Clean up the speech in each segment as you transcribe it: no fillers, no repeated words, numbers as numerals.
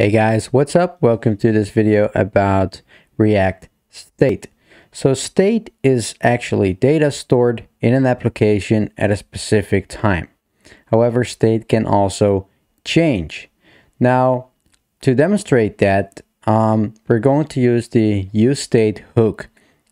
Hey guys, what's up? Welcome to this video about React state. So state is actually data stored in an application at a specific time. However, state can also change. Now, to demonstrate that, we're going to use the useState hook.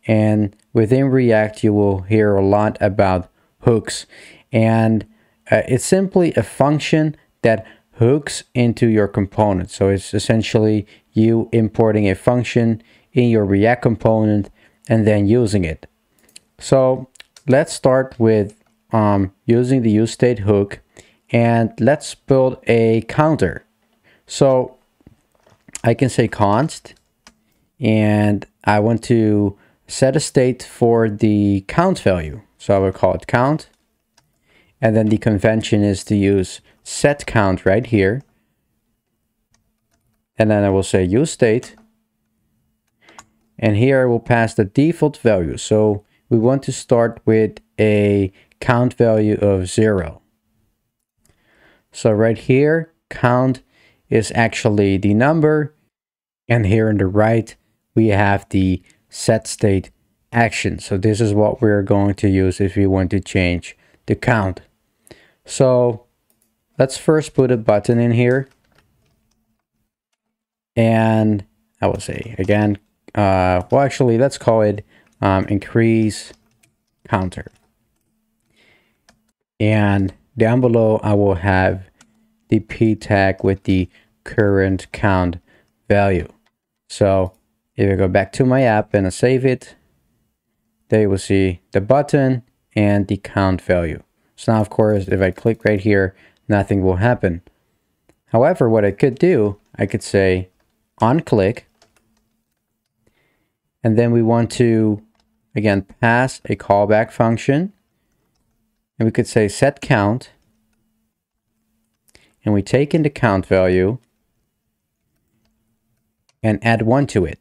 And within React, you will hear a lot about hooks. And it's simply a function that hooks into your component. So it's essentially you importing a function in your React component and then using it. So let's start with using the useState hook, and let's build a counter. So I can say const, and I want to set a state for the count value. So I will call it count. And then the convention is to use set count right here. And then I will say useState. And here I will pass the default value. So we want to start with a count value of 0. So right here, count is actually the number. And here on the right, we have the set state action. So this is what we're going to use if we want to change the count. So let's first put a button in here, and I will say again, well, actually let's call it increase counter, and down below I will have the p tag with the current count value. So if I go back to my app and I save it, there you will see the button and the count value. So now, of course, if I click right here, nothing will happen. However, what I could do, I could say on click, and then we want to, again, pass a callback function, and we could say set count, and we take in the count value and add 1 to it.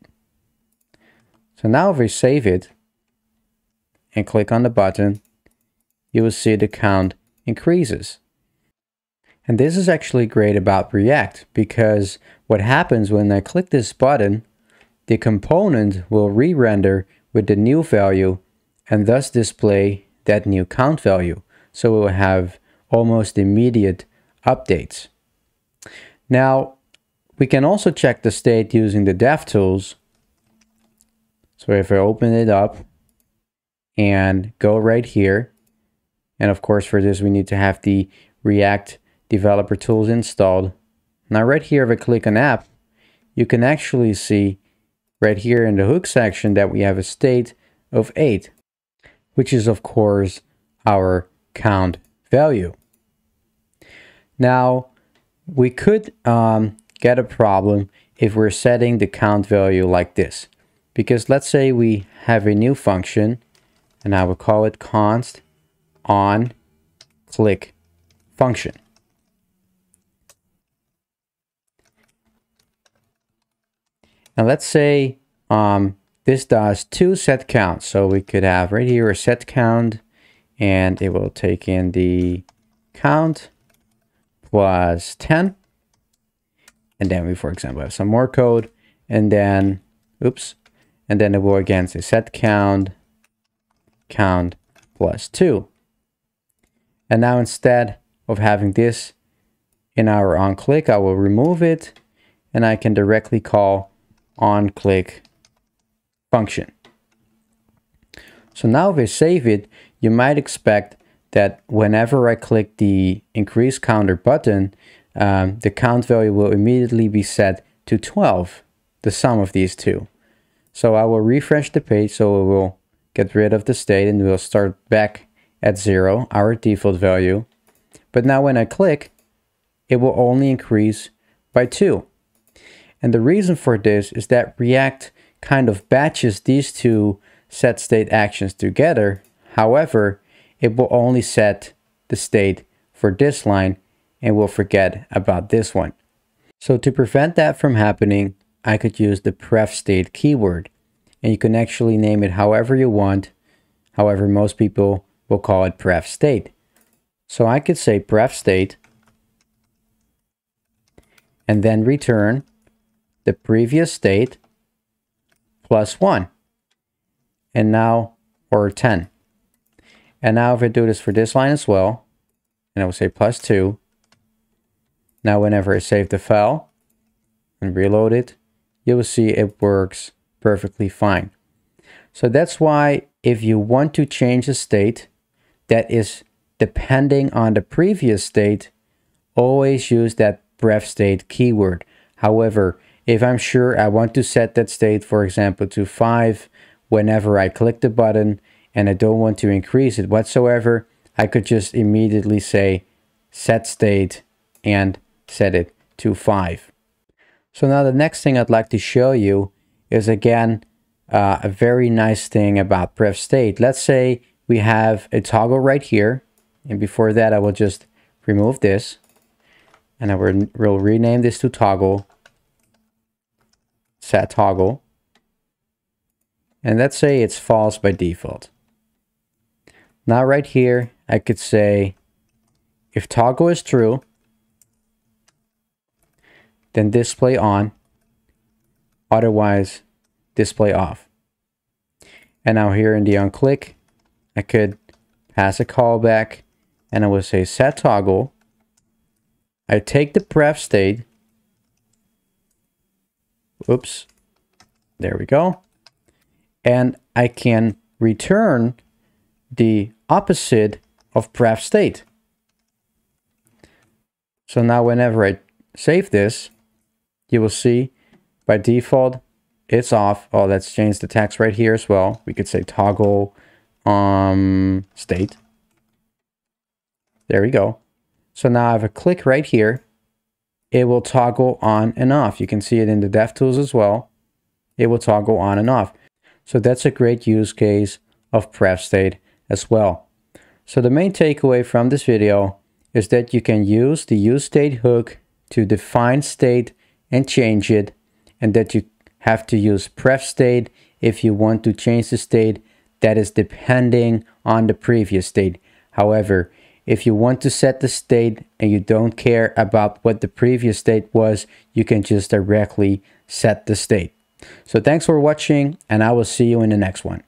So now if we save it and click on the button, you will see the count increases. And this is actually great about React, because what happens when I click this button, the component will re-render with the new value and thus display that new count value. So we will have almost immediate updates. Now, we can also check the state using the DevTools. So if I open it up and go right here, and of course, for this, we need to have the React developer tools installed. Now, right here, if I click on app, you can actually see right here in the hook section that we have a state of 8, which is, of course, our count value. Now, we could get a problem if we're setting the count value like this, because let's say we have a new function, and I will call it const on click function. And let's say this does 2 set counts. So we could have right here a set count, and it will take in the count plus 10. And then we, for example, have some more code, and then, oops, and then it will again say set count plus 2. And now, instead of having this in our onClick, I will remove it, and I can directly call onClick function. So now if I save it, you might expect that whenever I click the increase counter button, the count value will immediately be set to 12, the sum of these two. So I will refresh the page, so it will get rid of the state, and we'll start back at 0, our default value. But now when I click, it will only increase by 2. And the reason for this is that React kind of batches these two set state actions together. However, it will only set the state for this line and will forget about this one. So to prevent that from happening, I could use the pref state keyword, and you can actually name it however you want. However, most people we'll call it pref state. So I could say pref state, and then return the previous state plus 1, and now, or 10. And now if I do this for this line as well, and I will say plus 2. Now whenever I save the file and reload it, you will see it works perfectly fine. So that's why if you want to change a state that is depending on the previous state, always use that pref state keyword. However, if I'm sure I want to set that state, for example, to 5 whenever I click the button, and I don't want to increase it whatsoever, I could just immediately say set state and set it to 5. So now the next thing I'd like to show you is again a very nice thing about pref state. Let's say we have a toggle right here, and before that I will just remove this, and I will rename this to toggle, set toggle, and let's say it's false by default. Now right here I could say if toggle is true, then display on, otherwise display off. And now here in the onClick I could pass a callback, and I will say set toggle. I take the pref state, oops, there we go, and I can return the opposite of pref state. So now whenever I save this, you will see by default it's off. Oh, let's change the text right here as well. We could say toggle state. There we go. So now I have a click right here. It will toggle on and off. You can see it in the DevTools as well. It will toggle on and off. So that's a great use case of pref state as well. So the main takeaway from this video is that you can use the useState hook to define state and change it, and that you have to use pref state if you want to change the state that is depending on the previous state. However, if you want to set the state and you don't care about what the previous state was, you can just directly set the state. So thanks for watching, and I will see you in the next one.